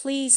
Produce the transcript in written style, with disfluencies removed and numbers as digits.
Please